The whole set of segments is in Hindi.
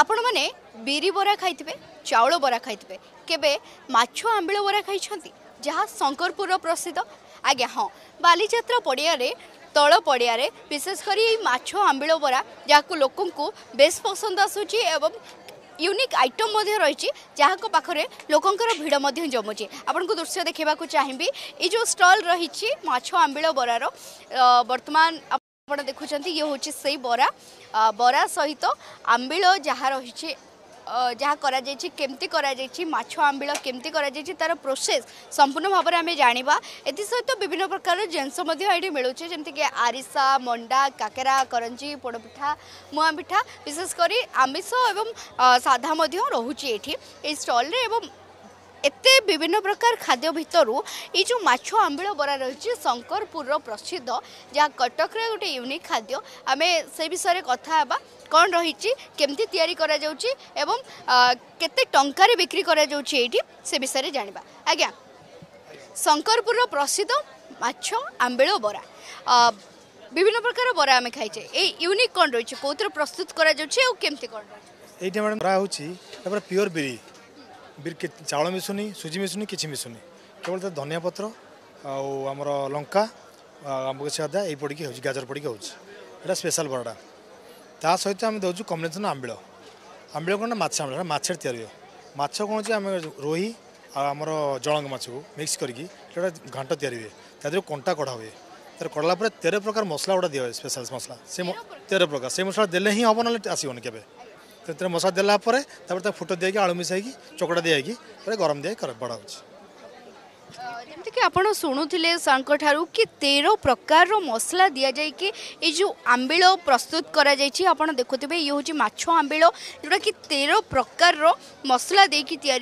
आपण माने बीरी बोरा खाइथिबे चाउल बोरा खाइथिबे केबे माछो आंबिल बोरा खाइछंती जहा शंकरपुर प्रसिद्ध। आज्ञा हाँ बालीजात्रा पड़िया रे तल पड़िया रे विशेषकर माछो आंबिल बोरा जहाक लोकंकु बेस पसंद आसुची एवं यूनिक आइटम रही जहाँ पाखे लोकंर भिड़ जमुची। आपन को दृश्य देखा चाहिए ये जो स्टॉल रही माछो आंबिल बोरार वर्तमान आप देखुं ये हूँ से बरा बरा सहित आंबिल जहाँ रही जहाँ केमती माछो आंबिल केमती तार प्रोसेस संपूर्ण भाव में आम जाना एसत विभिन्न प्रकार जिनस मिलूचे जमीक आरिसा मंडा काकेरा करंजी पोड़पिठा मुआ पिठा विशेषकर आमिष एवं साधा रोचे ये स्टल एवं एते विभिन्न प्रकार खाद्य भितर ये जो माछो आंबिल बरा रही शंकरपुर प्रसिद्ध जहाँ कटक गोटे यूनिक खाद्य आम से विषय कथा कौन रही केमती एवं केते टंका रे बिक्री करा से विषय जाना। आज्ञा शंकरपुर प्रसिद्ध माछो आंबिल बरा विभिन्न प्रकार बरा आम खाइचे ये यूनिक कौन रही कौर प्रस्तुत करमती कौन रही बरा हो प्योर बिरी चाउल मिशुनी सुजी मिशुनी किसी मिशुनी केवल तो धनिया पत्र आमर लंका आम किसी अदा ये पड़ी हो गाजर पड़ी होटा स्पेशल बराटा ता सहित आम दौर कम्बिनेसन आंबिल आंबिल कौन मछा आंबिल मछर या मछ कौन आम रोही आमर जलंग मछ को मिक्स करके घाट याहुए तादेह कंटा कढ़ा हुए तर कड़ला 13 प्रकार मसला गुड़ा दिए स्पेशल मसला से 13 प्रकार से मसला देने ही हम ना आसोन के तेरे मसा देला फुट दिए आलू मिसाई चकड़ा दिए गरम दिए बड़ा जमीक आपड़ शुणुले सर कि 13 प्रकार मसला दि जाए कि ये जो आंबिल प्रस्तुत कर देखुवे ये हूँ माछो आंबिल जोटा कि 13 प्रकार मसला देकी या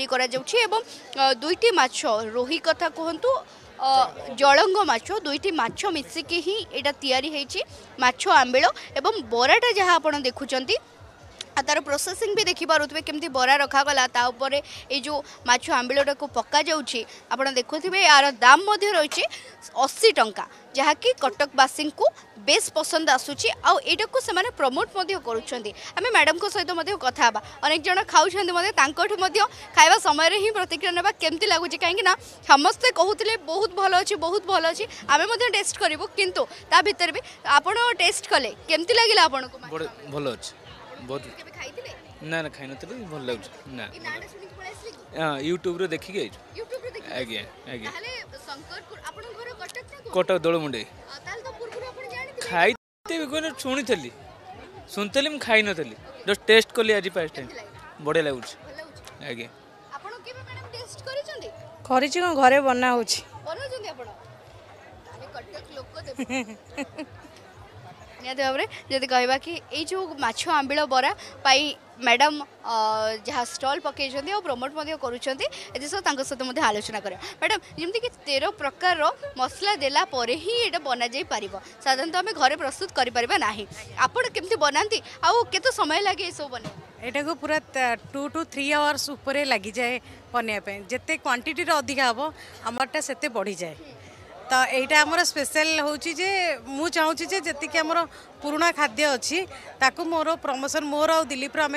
दुईटी माछ रोही कथा कहतु जलंग माछ दुईटी माछ मिसिकी ही यहाँ याछो आंबिल एवं बराटा जहाँ आप देखुंट तार प्रोसेसिंग भी देखी पारे केमती बरा रखागला तापर ये जो माछ आंबिलटा को पक्का आपड़ा देखुवे यार दाम रही 80 टंका जहाँकि कटकवासी को बेस पसंद आसूची आईटा को से प्रमोट करें। मैडम को सहित कथा अनेक जन खाऊँच खावा समय ही प्रतिक्रिया ना केमती लगुच कहीं समस्ते कहते बहुत भल अच्छी आम टेस्ट करूँ कितु ता भर भी आप टेस्ट कले केमती लगे आपको ना ना खाई नी भल लगे ना हाँ यूट्यूब देखिक आज्ञा आज्ञा कटक दोलमुंडे खाई शुणी शुणी मुझे खाई नी जस्ट टेस्ट कली आज फास्ट टाइम बढ़िया लगुच आज्ञा कौन घरे बना हो निहत भाव जब कहवा कि ये जो माछो आंबिल बरा पाई मैडम जहाँ स्टॉल पकई प्रमोट करते आलोचना करें। मैडम जमती कि 13 प्रकार मसला देला परे ही ये बना जाई पारिबो साधारणतः आम घरे प्रस्तुत करें ना आपड़ केमती बनाती आते समय लगे सब बने एटा को पूरा 2 to 3 आवर्स उपरे लगी जाए बनवाई जिते क्वांटिटी अधिक हम आमरटा से बढ़ी जाए तो यहीटा आमर स्पेशल जे मु चाहूँगी जी कि आमर पुराणा खाद्य अच्छी ताकू मोर प्रमोशन मोर आ दिलीप आम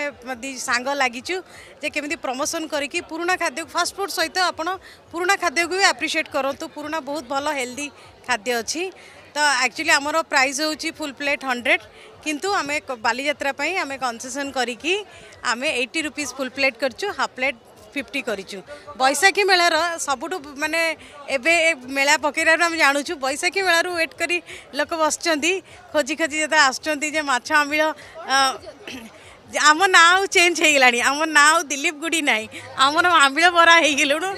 सांग लगिचु जे केमी प्रमोशन करी पुराणा खाद्य फास्ट फूड सहित आपड़ पुराणा खाद्य को भी आप्रिसीएट करूँ पुराणा बहुत भल हेल्दी खाद्य अच्छी तो एक्चुअली आमर प्राइस होची फुल प्लेट 100 किंतु आम बालीजात्रा आम कंसेसन करी आम 80 रुपीज फुल प्लेट करचु हाफ प्लेट 50 करूँ। बैशाखी मेलार सबुठ माने एबे मेला पकड़ा आम जानूँ बैशाखी मेलू वेट करी लोक बस खोजी खोजी जो आसुँचे माछो आंबिल आम ना चेंज होगा आम ना दिलीप गुड़ी ना आमर आंबिल बरा हो गलुणु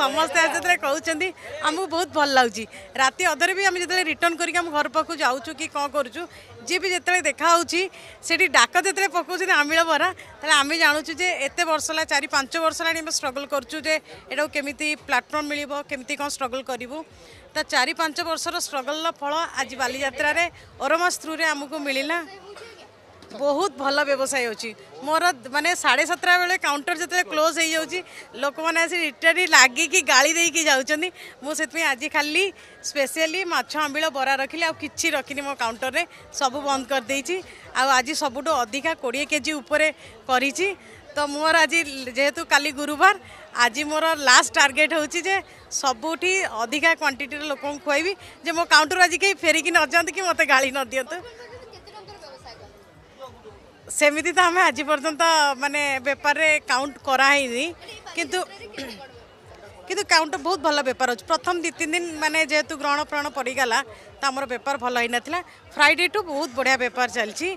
समस्ते जो कहते आमको बहुत भल लगुच राति अदर भी आम जो रिटर्न करके घर पाक जाऊँ कि कौन करूँ जी भी जिते देखा से डाक जिते पकाऊँ आंबिल बरा तेल आम जानूँ जे एत वर्ष है 4-5 वर्ष है स्ट्रगल करूँ जे एटा केमी प्लाटफर्म मिल केमी कौन स्ट्रगल करूँ तो 4-5 वर्षर स्ट्रगल फल आज बालीजात्रा ओरोमास थ्रु आमको मिलला बहुत भल व्यवसाय होची मोर माने 7:30 बेले काउंटर जते क्लोज हो जाउची लोक माने से रिटर्न लागी की गाली दे की जाउचनी मो सेत में आज खाली स्पेशली माछ आंबिल बरा रखिले आ किछि रखिनी मो काउंटर रे सब बंद कर देइची आ आज सबटो अधिका 20 केजी ऊपर करिची तो मोर आज जेहेतु काली गुरुवार आज मोर लास्ट टार्गेट हो सबुठी अधिका क्वांटिटी लोक खुआबी जे मो काउंटर आज कहीं फेरिकी न जाते कि मत गाली न दिंतु सेमती तो आम आज पर्यंत माने बेपार रे काउंट कराइनी किंतु काउंट बहुत भल बेपार हो प्रथम 2-3 दिन माने जेहेतु ग्रहण प्राण पड़गला तो आम बेपार भल हो नाला फ्राइडे टू बहुत बढ़िया बेपार चलती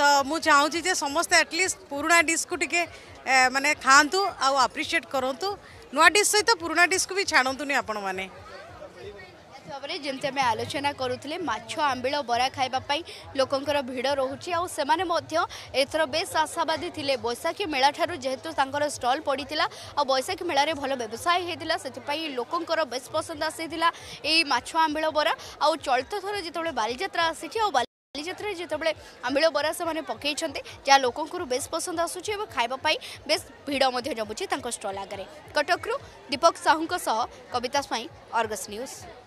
तो मु चाहूँगी जे समस्ते एटलिस्ट पुराणा डिश को टिके माने खातु आउ आप्रिसीएट करतु नुआ डिश सहित पुराणा डिश को भी छाड़तुनि आपण मैने भावना जमी आम आलोचना करुले माछ आंबिल बरा खावाई लोकंर भिड़ रोचे आर बेस आशावादी थे बैशाखी मेला ठार जेहेतु तर स्टल पड़ी आ बैशाखी मेल में भल व्यवसाय होता से लोकंर बेस पसंद आई माछ आंबिल बरा आ चलित थर जो बालीजात्रा आ बालीजात्रा जितेबाला आंबिल बरा से मैंने पकई जहाँ लोकंर बेस पसंद आसूची और खावाई बेस भिड़ जमुची स्टल आगे कटकरू दीपक साहू सह कविता स्वाई आर्गस न्यूज।